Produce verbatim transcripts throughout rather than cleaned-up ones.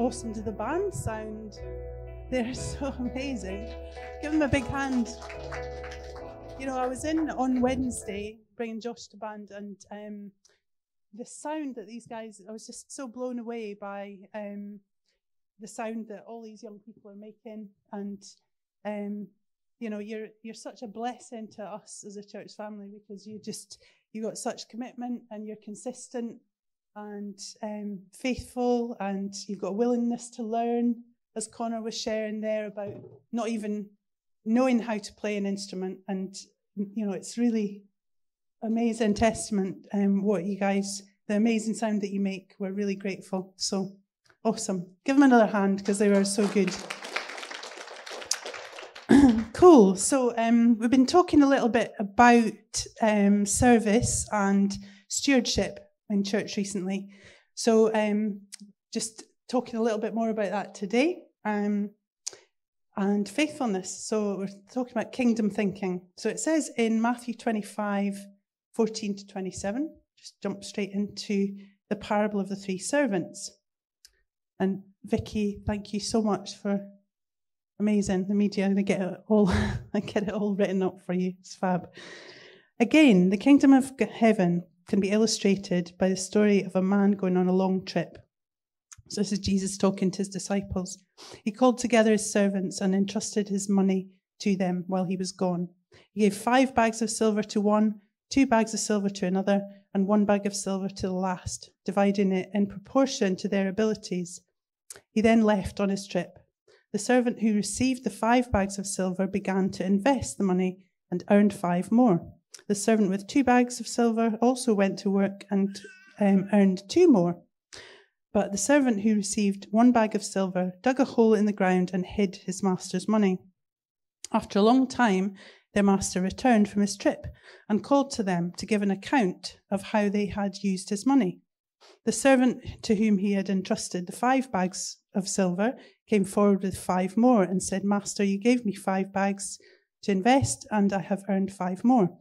awesome do the band sound? They're so amazing. Give them a big hand. You know, I was in on Wednesday bringing Josh to band, and um, the sound that these guys, I was just so blown away by um, the sound that all these young people are making. And, um, you know, you're you're such a blessing to us as a church family, because you just, you got such commitment and you're consistent and um, faithful, and you've got a willingness to learn, as Connor was sharing there about not even knowing how to play an instrument. And, you know, it's really amazing testament um, what you guys, the amazing sound that you make. We're really grateful. So awesome. Give them another hand, because they were so good. Cool. So um, we've been talking a little bit about um, service and stewardship in church recently. So um, just talking a little bit more about that today, um, and faithfulness. So we're talking about kingdom thinking. So it says in Matthew twenty-five, fourteen to twenty-seven, just jump straight into the parable of the three servants. And Vicky, thank you so much for amazing. The media, I'm going to get it all, I get it all written up for you. It's fab. Again, the kingdom of heaven can be illustrated by the story of a man going on a long trip. So this is Jesus talking to his disciples. He called together his servants and entrusted his money to them while he was gone. He gave five bags of silver to one, two bags of silver to another, and one bag of silver to the last, dividing it in proportion to their abilities. He then left on his trip. The servant who received the five bags of silver began to invest the money and earned five more. The servant with two bags of silver also went to work and um, earned two more. But the servant who received one bag of silver dug a hole in the ground and hid his master's money. After a long time, their master returned from his trip and called to them to give an account of how they had used his money. The servant to whom he had entrusted the five bags of silver came forward with five more and said, "Master, you gave me five bags to invest, and I have earned five more."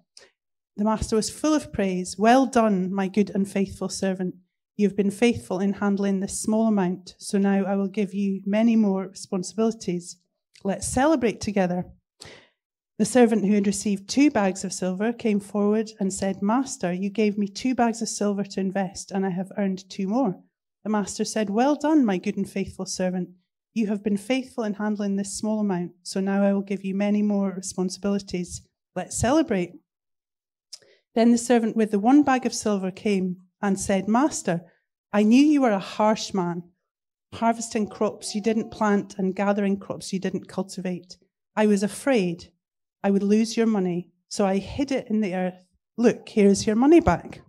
The master was full of praise. "Well done, my good and faithful servant. You've been faithful in handling this small amount, so now I will give you many more responsibilities. Let's celebrate together." The servant who had received two bags of silver came forward and said, "Master, you gave me two bags of silver to invest, and I have earned two more." The master said, "Well done, my good and faithful servant. You have been faithful in handling this small amount, so now I will give you many more responsibilities. Let's celebrate." Then the servant with the one bag of silver came and said, "Master, I knew you were a harsh man, harvesting crops you didn't plant and gathering crops you didn't cultivate. I was afraid I would lose your money, so I hid it in the earth. Look, here is your money back."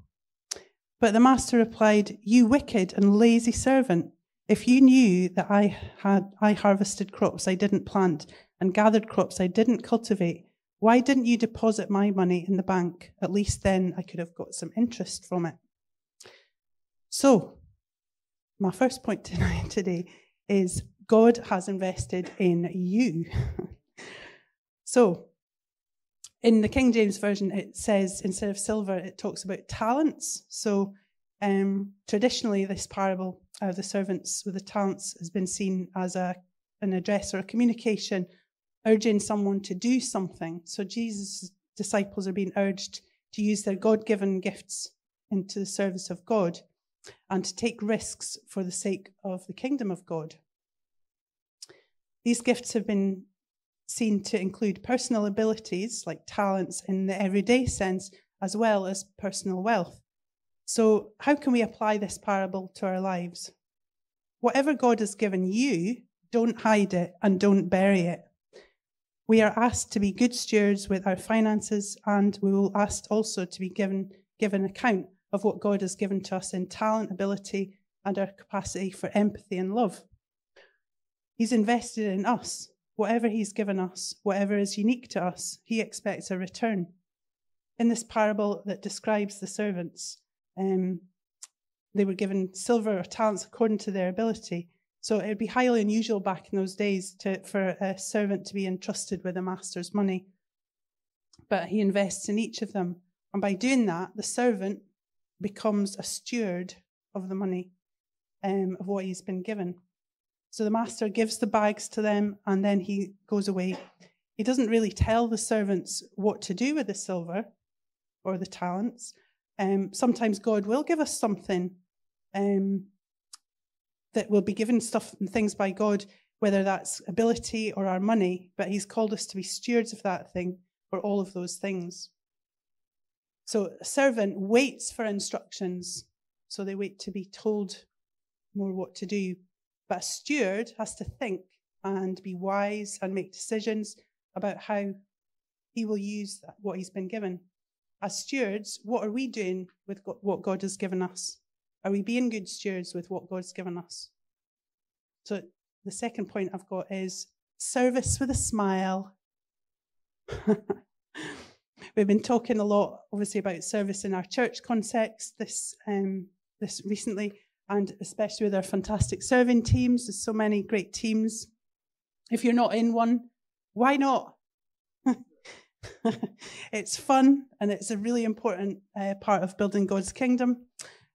But the master replied, "You wicked and lazy servant, if you knew that I had I harvested crops I didn't plant and gathered crops I didn't cultivate, why didn't you deposit my money in the bank? At least then I could have got some interest from it." So, my first point tonight today is God has invested in you. So, in the King James Version, it says, instead of silver, it talks about talents. So, um, traditionally, this parable of the servants with the talents has been seen as a, an address or a communication urging someone to do something. So, Jesus' disciples are being urged to use their God-given gifts into the service of God, and to take risks for the sake of the kingdom of God. These gifts have been seen to include personal abilities, like talents in the everyday sense, as well as personal wealth. So how can we apply this parable to our lives? Whatever God has given you, don't hide it and don't bury it. We are asked to be good stewards with our finances, and we will asked also to be given, given account of what God has given to us in talent, ability, and our capacity for empathy and love. He's invested in us. Whatever he's given us, whatever is unique to us, he expects a return. In this parable that describes the servants, um, they were given silver or talents according to their ability. So it would be highly unusual back in those days to, for a servant to be entrusted with a master's money. But he invests in each of them. And by doing that, the servant becomes a steward of the money, um, of what he's been given. So the master gives the bags to them and then he goes away. He doesn't really tell the servants what to do with the silver or the talents. Um, sometimes God will give us something um, that will be given stuff and things by God, whether that's ability or our money, but he's called us to be stewards of that thing or all of those things. So a servant waits for instructions, so they wait to be told more what to do. But a steward has to think and be wise and make decisions about how he will use what he's been given. As stewards, what are we doing with what God has given us? Are we being good stewards with what God's given us? So the second point I've got is service with a smile. We've been talking a lot, obviously, about service in our church context this, um, this recently, and especially with our fantastic serving teams. There's so many great teams. If you're not in one, why not? It's fun, and it's a really important uh, part of building God's kingdom.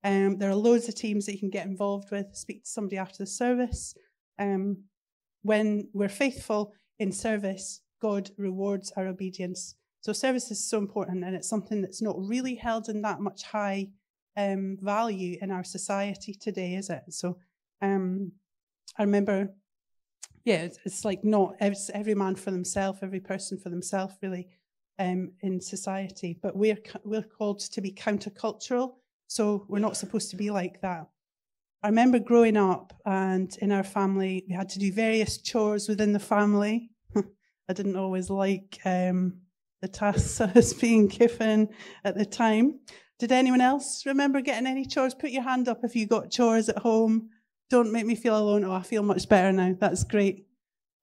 Um, there are loads of teams that you can get involved with. Speak to somebody after the service. Um, when we're faithful in service, God rewards our obedience. So service is so important, and it's something that's not really held in that much high Um, value in our society today, is it? So um, I remember, yeah, it's, it's like not it's every man for himself, every person for himself, really, um, in society. But we're we're called to be countercultural, so we're not supposed to be like that. I remember growing up, and in our family, we had to do various chores within the family. I didn't always like um, the tasks I was being given at the time. Did anyone else remember getting any chores? Put your hand up if you got chores at home. Don't make me feel alone. Oh, I feel much better now. That's great.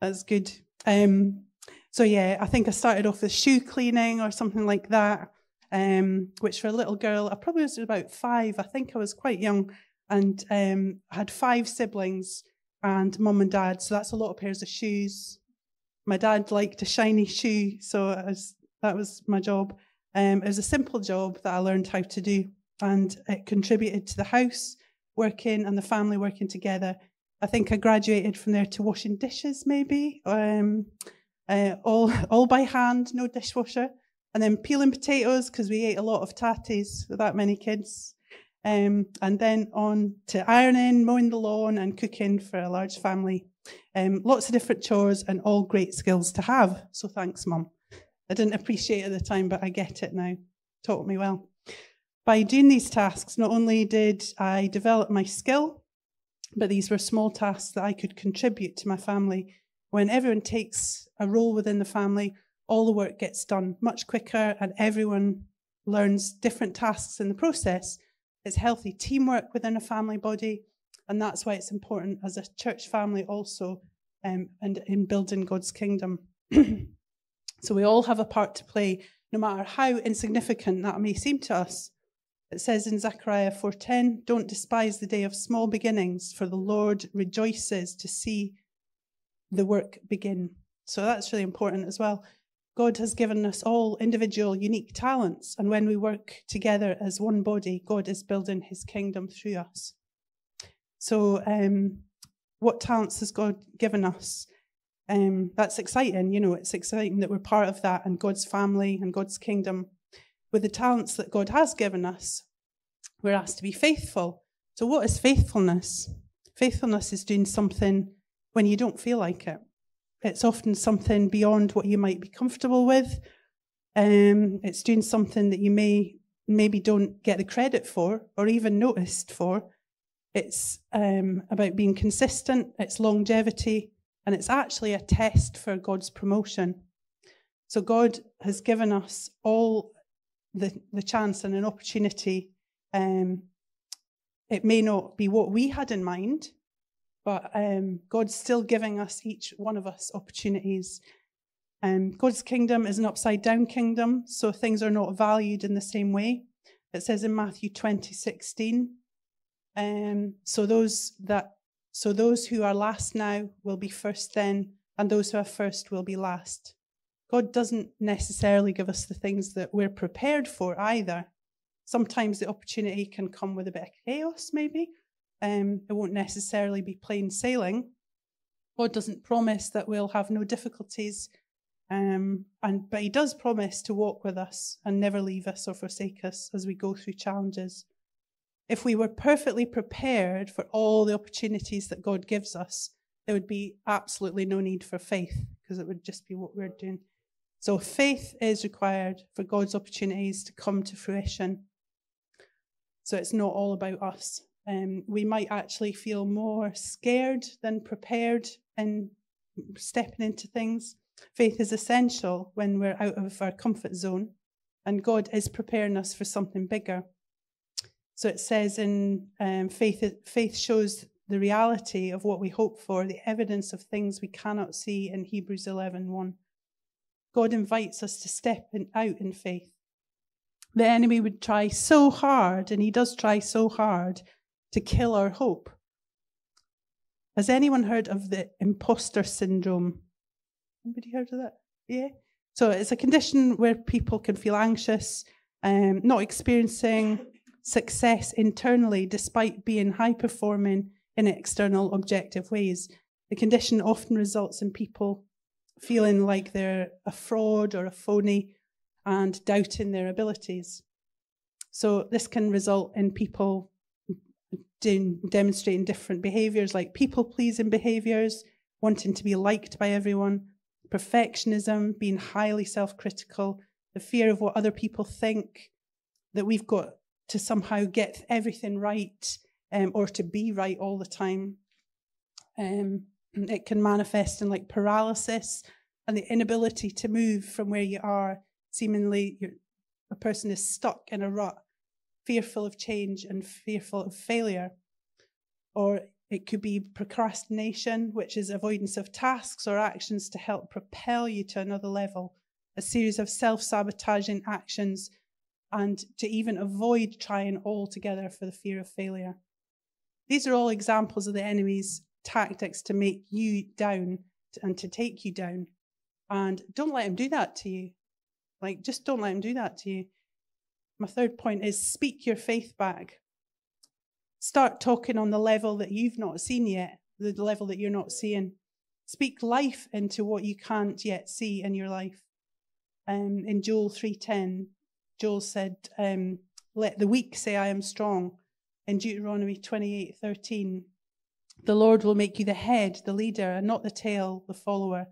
That's good. Um, so, yeah, I think I started off with shoe cleaning or something like that, um, which for a little girl, I probably was about five. I think I was quite young, and um, I had five siblings and mum and dad, so that's a lot of pairs of shoes. My dad liked a shiny shoe, so I was, that was my job. Um, it was a simple job that I learned how to do, and it contributed to the house working and the family working together. I think I graduated from there to washing dishes, maybe, um, uh, all all by hand, no dishwasher, and then peeling potatoes because we ate a lot of tatties with that many kids, um, and then on to ironing, mowing the lawn, and cooking for a large family. Um, lots of different chores and all great skills to have. So thanks, Mum. I didn't appreciate it at the time, but I get it now. Taught me well. By doing these tasks, not only did I develop my skill, but these were small tasks that I could contribute to my family. When everyone takes a role within the family, all the work gets done much quicker, and everyone learns different tasks in the process. It's healthy teamwork within a family body, and that's why it's important as a church family also, um, and in building God's kingdom. So we all have a part to play, no matter how insignificant that may seem to us. It says in Zechariah four ten, don't despise the day of small beginnings, for the Lord rejoices to see the work begin. So that's really important as well. God has given us all individual, unique talents, and when we work together as one body, God is building his kingdom through us. So um, what talents has God given us? Um, that's exciting, you know, it's exciting that we're part of that and God's family and God's kingdom. With the talents that God has given us, we're asked to be faithful. So what is faithfulness? Faithfulness is doing something when you don't feel like it. It's often something beyond what you might be comfortable with. Um, it's doing something that you may maybe don't get the credit for or even noticed for. It's um, about being consistent, it's longevity, and it's actually a test for God's promotion. So God has given us all the, the chance and an opportunity. Um, it may not be what we had in mind, but um, God's still giving us, each one of us, opportunities. Um, God's kingdom is an upside-down kingdom, so things are not valued in the same way. It says in Matthew twenty sixteen, um, so those that So those who are last now will be first then, and those who are first will be last. God doesn't necessarily give us the things that we're prepared for either. Sometimes the opportunity can come with a bit of chaos, maybe. Um, it won't necessarily be plain sailing, God doesn't promise that we'll have no difficulties, um, and but he does promise to walk with us and never leave us or forsake us as we go through challenges. If we were perfectly prepared for all the opportunities that God gives us, there would be absolutely no need for faith, because it would just be what we're doing. So faith is required for God's opportunities to come to fruition. So it's not all about us. Um, we might actually feel more scared than prepared in stepping into things. Faith is essential when we're out of our comfort zone, and God is preparing us for something bigger. So it says in um, faith, faith shows the reality of what we hope for, the evidence of things we cannot see, in Hebrews eleven one. God invites us to step in, out in faith. The enemy would try so hard, and he does try so hard, to kill our hope. Has anyone heard of the imposter syndrome? Anybody heard of that? Yeah? So it's a condition where people can feel anxious, um, not experiencing success internally despite being high-performing in external objective ways. The condition often results in people feeling like they're a fraud or a phony and doubting their abilities. So this can result in people de- demonstrating different behaviours, like people-pleasing behaviours, wanting to be liked by everyone, perfectionism, being highly self-critical, the fear of what other people think, that we've got to somehow get everything right, um, or to be right all the time. Um, it can manifest in like paralysis and the inability to move from where you are. Seemingly, you're, a person is stuck in a rut, fearful of change and fearful of failure. Or it could be procrastination, which is avoidance of tasks or actions to help propel you to another level, a series of self-sabotaging actions, and to even avoid trying altogether for the fear of failure. These are all examples of the enemy's tactics to make you down and to take you down. And don't let him do that to you. Like, just don't let him do that to you. My third point is speak your faith back. Start talking on the level that you've not seen yet, the level that you're not seeing. Speak life into what you can't yet see in your life. Um, in Joel three ten, Joel said, um, let the weak say I am strong. In Deuteronomy twenty-eight thirteen, the Lord will make you the head, the leader, and not the tail, the follower.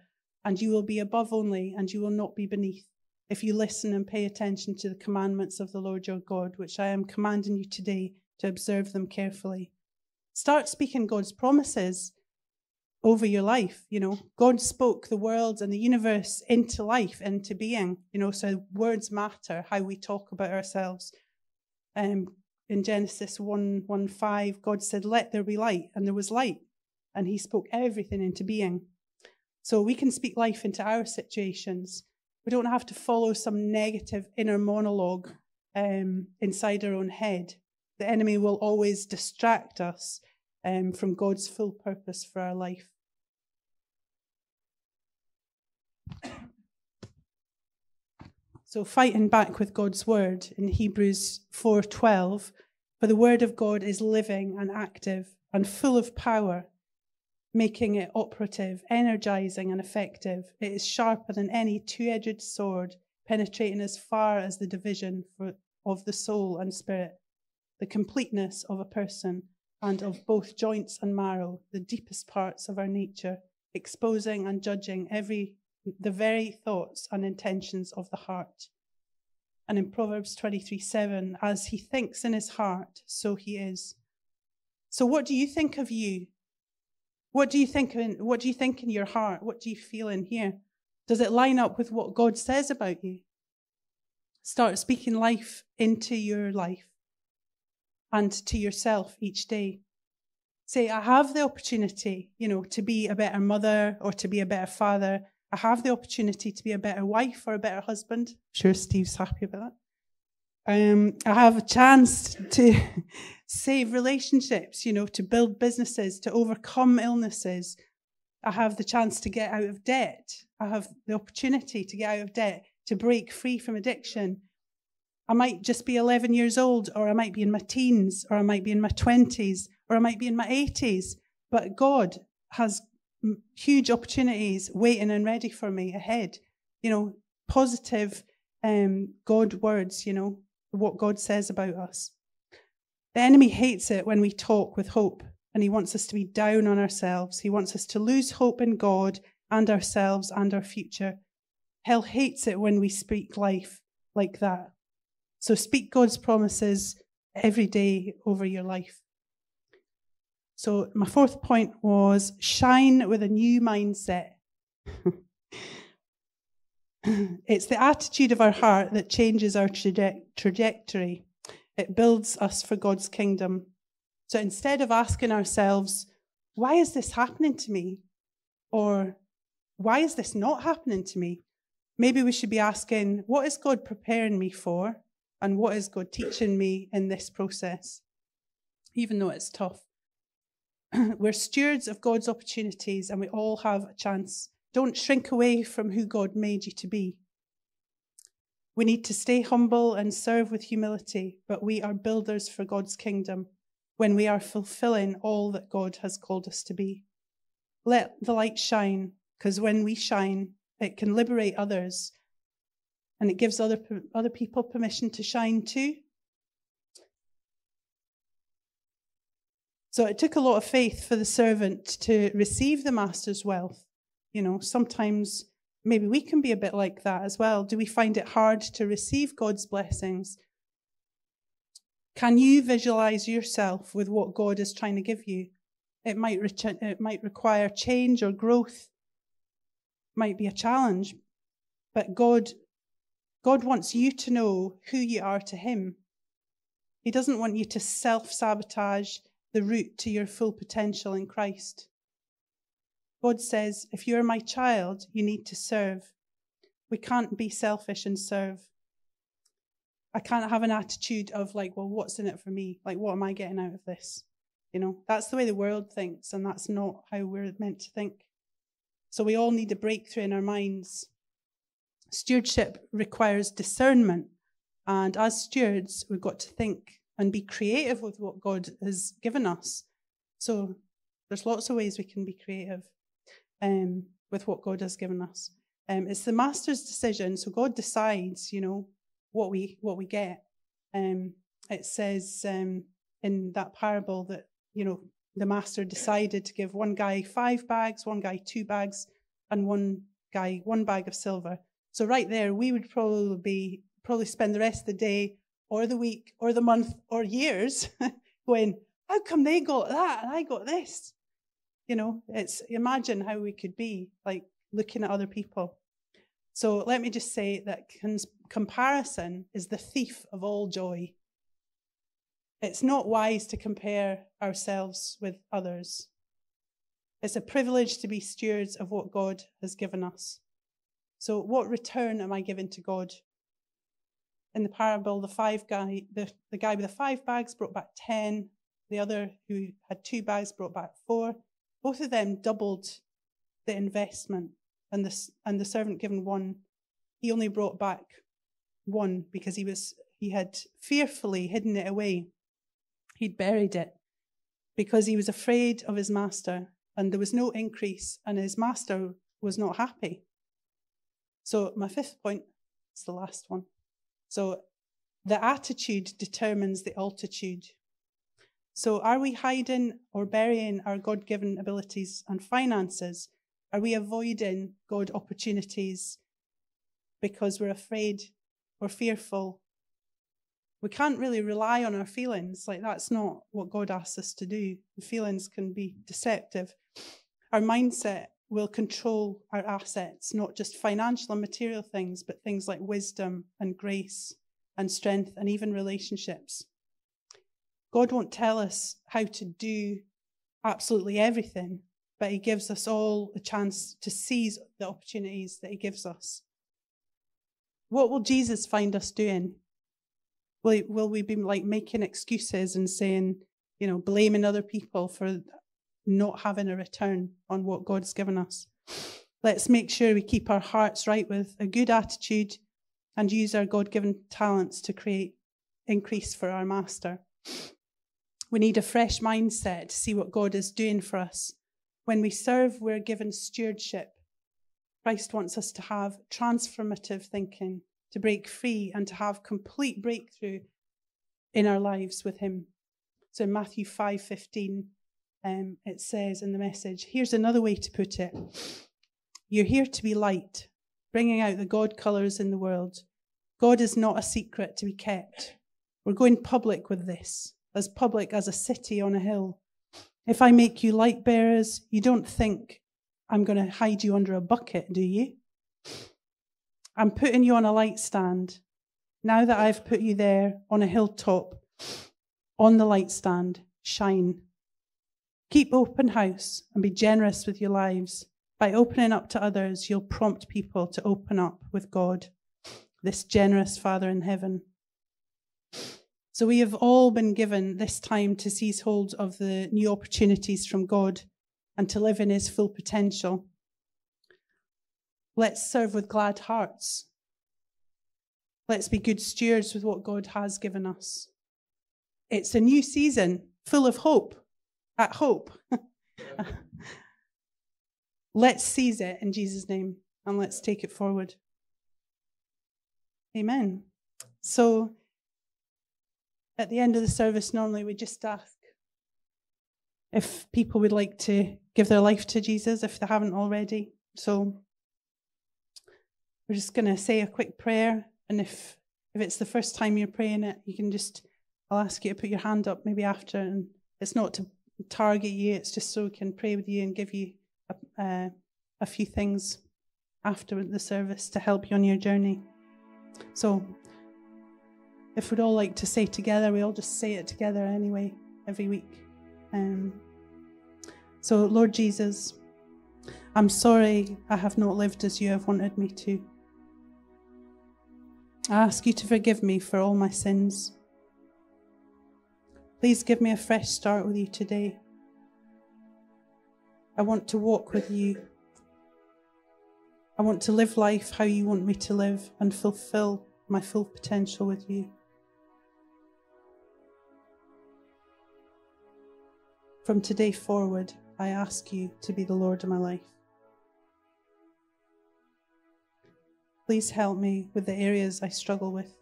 And you will be above only, and you will not be beneath, if you listen and pay attention to the commandments of the Lord your God, which I am commanding you today, to observe them carefully. Start speaking God's promises over your life. You know, God spoke the world and the universe into life, into being, you know, so words matter, how we talk about ourselves. Um, in Genesis one, one, five, God said, let there be light, and there was light, and he spoke everything into being. So we can speak life into our situations. We don't have to follow some negative inner monologue um, inside our own head. The enemy will always distract us Um, from God's full purpose for our life. So fighting back with God's word in Hebrews four twelve, for the word of God is living and active and full of power, making it operative, energizing and effective. It is sharper than any two-edged sword, penetrating as far as the division for, of the soul and spirit, the completeness of a person, and of both joints and marrow, the deepest parts of our nature, exposing and judging every the very thoughts and intentions of the heart. And in Proverbs twenty-three seven, as he thinks in his heart, so he is. So what do you think of you? What do you think in, what do you think in your heart? What do you feel in here? Does it line up with what God says about you? Start speaking life into your life and to yourself each day. Say, I have the opportunity, you know, to be a better mother or to be a better father. I have the opportunity to be a better wife or a better husband. I'm sure Steve's happy about that. Um, I have a chance to save relationships, you know, to build businesses, to overcome illnesses. I have the chance to get out of debt. I have the opportunity to get out of debt, to break free from addiction. I might just be eleven years old, or I might be in my teens, or I might be in my twenties, or I might be in my eighties. But God has huge opportunities waiting and ready for me ahead. You know, positive um, God words, you know, what God says about us. The enemy hates it when we talk with hope, and he wants us to be down on ourselves. He wants us to lose hope in God and ourselves and our future. Hell hates it when we speak life like that. So speak God's promises every day over your life. So my fourth point was shine with a new mindset. It's the attitude of our heart that changes our traje- trajectory. It builds us for God's kingdom. So instead of asking ourselves, why is this happening to me? Or why is this not happening to me? Maybe we should be asking, what is God preparing me for? And what is God teaching me in this process? Even though it's tough. We're stewards of God's opportunities, and we all have a chance. Don't shrink away from who God made you to be. We need to stay humble and serve with humility, but we are builders for God's kingdom when we are fulfilling all that God has called us to be. Let the light shine, because when we shine, it can liberate others, and it gives other, other people permission to shine too. So it took a lot of faith for the servant to receive the master's wealth. You know, sometimes maybe we can be a bit like that as well. Do we find it hard to receive God's blessings? Can you visualize yourself with what God is trying to give you? It might, re- it might require change or growth. Might be a challenge. But God, God wants you to know who you are to him. He doesn't want you to self-sabotage the route to your full potential in Christ. God says, if you are my child, you need to serve. We can't be selfish and serve. I can't have an attitude of like, well, what's in it for me? Like, what am I getting out of this? You know, that's the way the world thinks, and that's not how we're meant to think. So we all need a breakthrough in our minds. Stewardship requires discernment. And as stewards, we've got to think and be creative with what God has given us. So there's lots of ways we can be creative um, with what God has given us. Um, it's the master's decision. So God decides, you know, what we what we get. Um, it says um, in that parable that, you know, the master decided to give one guy five bags, one guy two bags, and one guy one bag of silver. So right there, we would probably be probably spend the rest of the day or the week, or the month, or years, going, how come they got that and I got this? You know, it's imagine how we could be, like, looking at other people. So let me just say that cons- comparison is the thief of all joy. It's not wise to compare ourselves with others. It's a privilege to be stewards of what God has given us. So what return am I giving to God? In the parable, the five guy, the, the guy with the five bags brought back ten. The other who had two bags brought back four. Both of them doubled the investment. And the, and the servant given one, he only brought back one because he was he had fearfully hidden it away. He'd buried it because he was afraid of his master. And there was no increase, and his master was not happy. So my fifth point is the last one. So the attitude determines the altitude. So are we hiding or burying our God-given abilities and finances? Are we avoiding God opportunities because we're afraid or fearful? We can't really rely on our feelings. Like, that's not what God asks us to do. The feelings can be deceptive. Our mindset will control our assets, not just financial and material things, but things like wisdom and grace and strength and even relationships. God won't tell us how to do absolutely everything, but he gives us all a chance to seize the opportunities that he gives us. What will Jesus find us doing? Will, he, will we be like making excuses and saying, you know, blaming other people for not having a return on what God's given us? Let's make sure we keep our hearts right with a good attitude and use our God-given talents to create increase for our master. We need a fresh mindset to see what God is doing for us. When we serve, we're given stewardship. Christ wants us to have transformative thinking, to break free and to have complete breakthrough in our lives with him. So in Matthew five fifteen, um, it says in the Message, here's another way to put it. You're here to be light, bringing out the God colours in the world. God is not a secret to be kept. We're going public with this, as public as a city on a hill. If I make you light bearers, you don't think I'm going to hide you under a bucket, do you? I'm putting you on a light stand. Now that I've put you there on a hilltop, on the light stand, shine. Keep open house and be generous with your lives. By opening up to others, you'll prompt people to open up with God, this generous Father in heaven. So we have all been given this time to seize hold of the new opportunities from God and to live in his full potential. Let's serve with glad hearts. Let's be good stewards with what God has given us. It's a new season full of hope, at hope. Let's seize it in Jesus' name and let's take it forward. Amen. So at the end of the service, normally we just ask if people would like to give their life to Jesus if they haven't already. So we're just going to say a quick prayer. And if, if it's the first time you're praying it, you can just, I'll ask you to put your hand up maybe after. And it's not to target you. It's just so we can pray with you and give you a, uh, a few things after the service to help you on your journey. So if we'd all like to say together, we all just say it together anyway, every week. Um, so, Lord Jesus, I'm sorry I have not lived as you have wanted me to. I ask you to forgive me for all my sins. Please give me a fresh start with you today. I want to walk with you. I want to live life how you want me to live and fulfill my full potential with you. From today forward, I ask you to be the Lord of my life. Please help me with the areas I struggle with.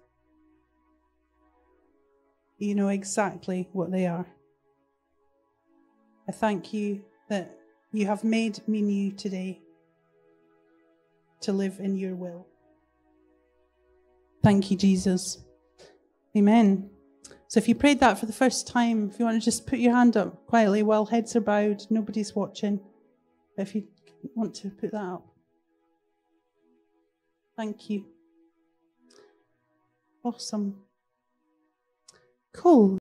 You know exactly what they are. I thank you that you have made me new today to live in your will. Thank you, Jesus. Amen. So if you prayed that for the first time, if you want to just put your hand up quietly while heads are bowed, nobody's watching. But if you want to put that up. Thank you. Awesome. Cool.